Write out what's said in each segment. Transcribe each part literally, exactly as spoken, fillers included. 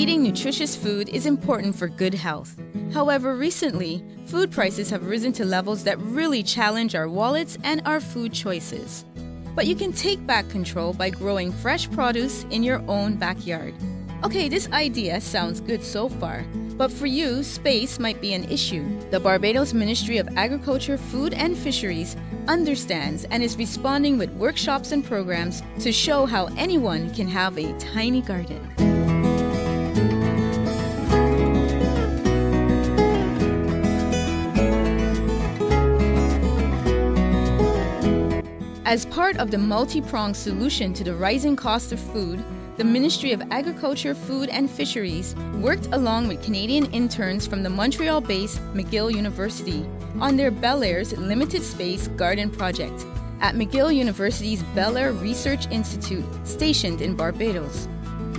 Eating nutritious food is important for good health. However, recently, food prices have risen to levels that really challenge our wallets and our food choices. But you can take back control by growing fresh produce in your own backyard. Okay, this idea sounds good so far, but for you, space might be an issue. The Barbados Ministry of Agriculture, Food and Fisheries understands and is responding with workshops and programs to show how anyone can have a tiny garden. As part of the multi-pronged solution to the rising cost of food, the Ministry of Agriculture, Food and Fisheries worked along with Canadian interns from the Montreal-based McGill University on their Bellairs Limited Space Garden Project at McGill University's Bellairs Research Institute stationed in Barbados.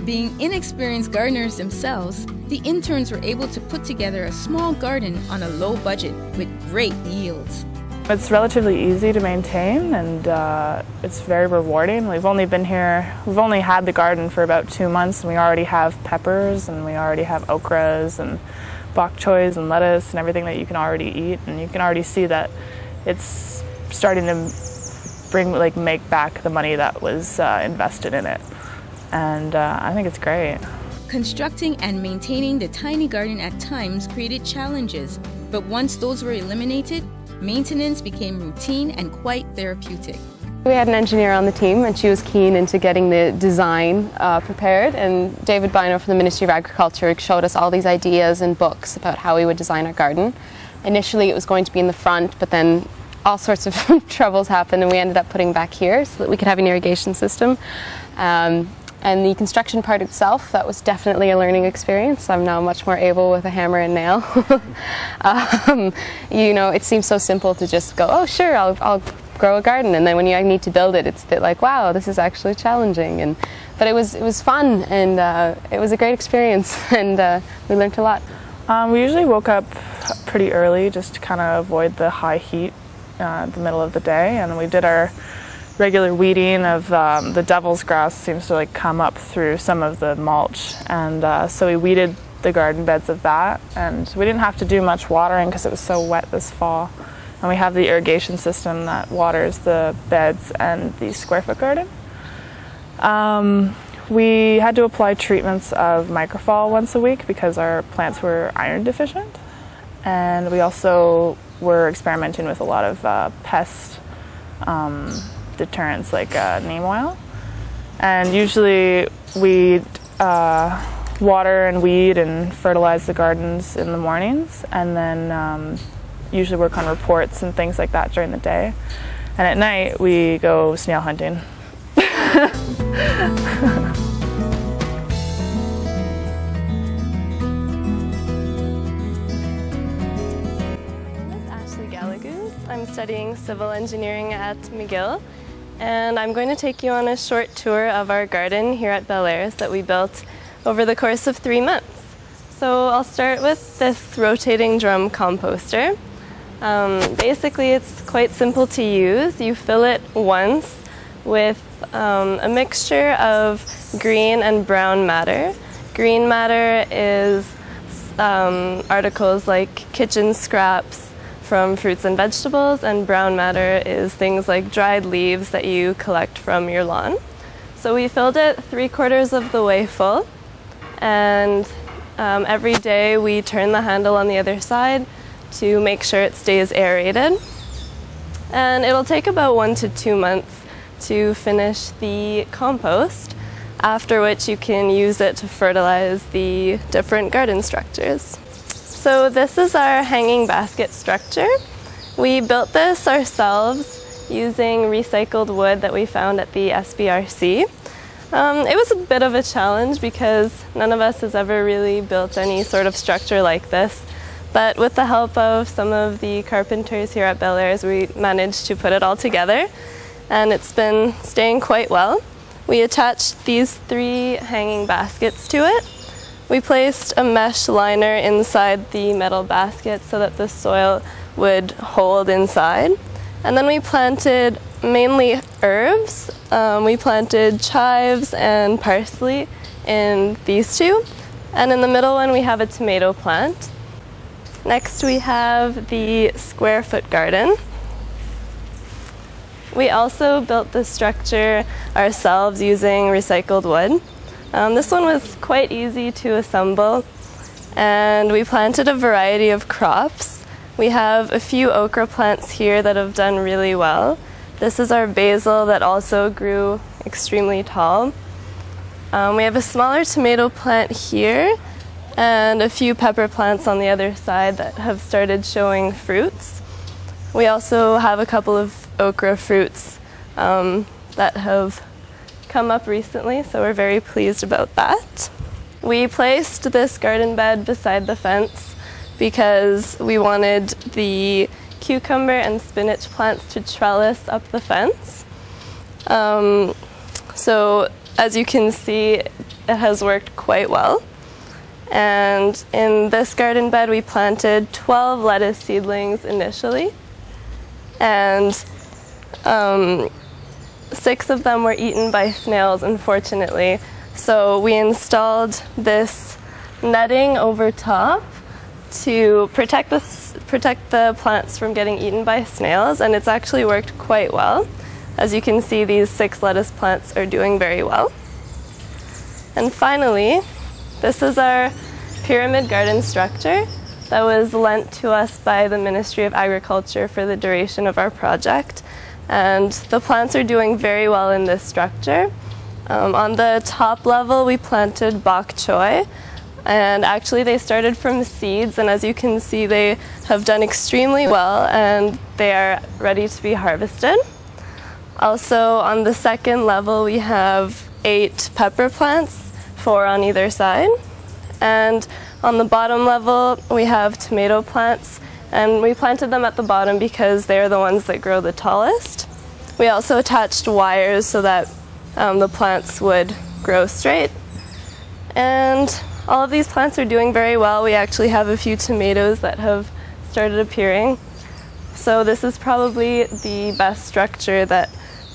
Being inexperienced gardeners themselves, the interns were able to put together a small garden on a low budget with great yields. It's relatively easy to maintain, and uh, it's very rewarding. We've only been here, we've only had the garden for about two months, and we already have peppers, and we already have okras, and bok choys, and lettuce, and everything that you can already eat. And you can already see that it's starting to bring, like, make back the money that was uh, invested in it. And uh, I think it's great. Constructing and maintaining the tiny garden at times created challenges, but once those were eliminated, maintenance became routine and quite therapeutic. We had an engineer on the team, and she was keen into getting the design uh, prepared, and David Bynoe from the Ministry of Agriculture showed us all these ideas and books about how we would design our garden. Initially it was going to be in the front, but then all sorts of troubles happened and we ended up putting back here so that we could have an irrigation system. Um, and the construction part itself, that was definitely a learning experience. I'm now much more able with a hammer and nail. um, you know, it seems so simple to just go, oh sure, I'll, I'll grow a garden, and then when you need to build it, it's a bit like, wow, this is actually challenging. And but it was, it was fun, and uh, it was a great experience, and uh, we learned a lot. Um, we usually woke up pretty early just to kind of avoid the high heat uh, in the middle of the day, and we did our regular weeding of um, the devil's grass. Seems to like come up through some of the mulch, and uh, so we weeded the garden beds of that, and we didn't have to do much watering because it was so wet this fall, and we have the irrigation system that waters the beds and the square foot garden. Um, we had to apply treatments of microfall once a week because our plants were iron deficient, and we also were experimenting with a lot of uh, pest um, deterrents like uh, neem oil, and usually we uh, water and weed and fertilize the gardens in the mornings, and then um, usually work on reports and things like that during the day, and at night we go snail hunting. I'm Ashley Gallagher. I'm studying civil engineering at McGill. And I'm going to take you on a short tour of our garden here at Bellairs that we built over the course of three months. So I'll start with this rotating drum composter. Um, basically, it's quite simple to use. You fill it once with um, a mixture of green and brown matter. Green matter is um, articles like kitchen scraps from fruits and vegetables, and brown matter is things like dried leaves that you collect from your lawn. So we filled it three quarters of the way full, and um, every day we turn the handle on the other side to make sure it stays aerated. And it'll take about one to two months to finish the compost, after which you can use it to fertilize the different garden structures. So this is our hanging basket structure. We built this ourselves using recycled wood that we found at the S B R C. Um, it was a bit of a challenge because none of us has ever really built any sort of structure like this, but with the help of some of the carpenters here at Bellairs, we managed to put it all together, and it's been staying quite well. We attached these three hanging baskets to it. We placed a mesh liner inside the metal basket so that the soil would hold inside. And then we planted mainly herbs. Um, we planted chives and parsley in these two, And in the middle one, we have a tomato plant. Next, we have the square foot garden. We also built this structure ourselves using recycled wood. Um, this one was quite easy to assemble, and we planted a variety of crops. We have a few okra plants here that have done really well. This is our basil that also grew extremely tall. Um, we have a smaller tomato plant here and a few pepper plants on the other side that have started showing fruits. We also have a couple of okra fruits um, that have come up recently, so we're very pleased about that. We placed this garden bed beside the fence because we wanted the cucumber and spinach plants to trellis up the fence. Um, so as you can see, it has worked quite well. And in this garden bed, we planted twelve lettuce seedlings initially, and um, six of them were eaten by snails, unfortunately. So we installed this netting over top to protect the, protect the plants from getting eaten by snails, and it's actually worked quite well. As you can see, these six lettuce plants are doing very well. And finally, this is our pyramid garden structure that was lent to us by the Ministry of Agriculture for the duration of our project. And the plants are doing very well in this structure. Um, on the top level, we planted bok choy, and actually they started from seeds, and as you can see, they have done extremely well and they are ready to be harvested. Also on the second level, we have eight pepper plants, four on either side. And on the bottom level, we have tomato plants, and we planted them at the bottom because they're the ones that grow the tallest. We also attached wires so that um, the plants would grow straight. And all of these plants are doing very well. We actually have a few tomatoes that have started appearing. So this is probably the best structure that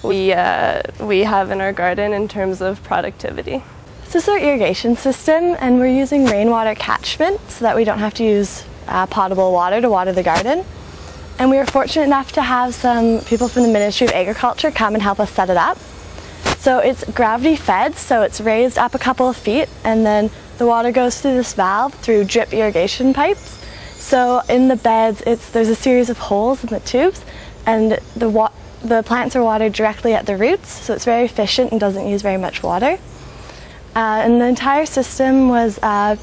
we, uh, we have in our garden in terms of productivity. This is our irrigation system, and we're using rainwater catchment so that we don't have to use Uh, potable water to water the garden. And we were fortunate enough to have some people from the Ministry of Agriculture come and help us set it up. So it's gravity fed, so it's raised up a couple of feet, and then the water goes through this valve through drip irrigation pipes. So in the beds, it's there's a series of holes in the tubes, and the, wa the plants are watered directly at the roots, so it's very efficient and doesn't use very much water. Uh, and the entire system was uh,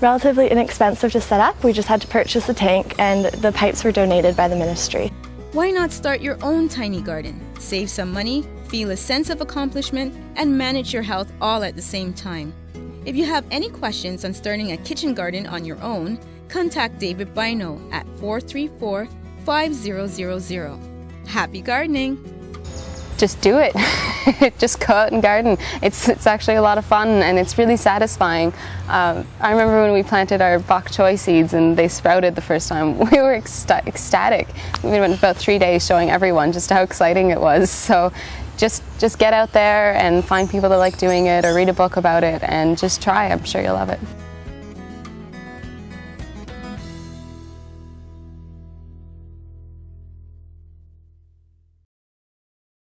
relatively inexpensive to set up. We just had to purchase the tank, and the pipes were donated by the ministry. Why not start your own tiny garden? Save some money, feel a sense of accomplishment, and manage your health all at the same time. If you have any questions on starting a kitchen garden on your own, contact David Bynoe at four three four, five zero zero zero. Happy gardening! Just do it. Just go out and garden. It's, it's actually a lot of fun, and it's really satisfying. Uh, I remember when we planted our bok choy seeds and they sprouted the first time, we were ecsta ecstatic. We went about three days showing everyone just how exciting it was. So just, just get out there and find people that like doing it, or read a book about it, and just try. I'm sure you'll love it.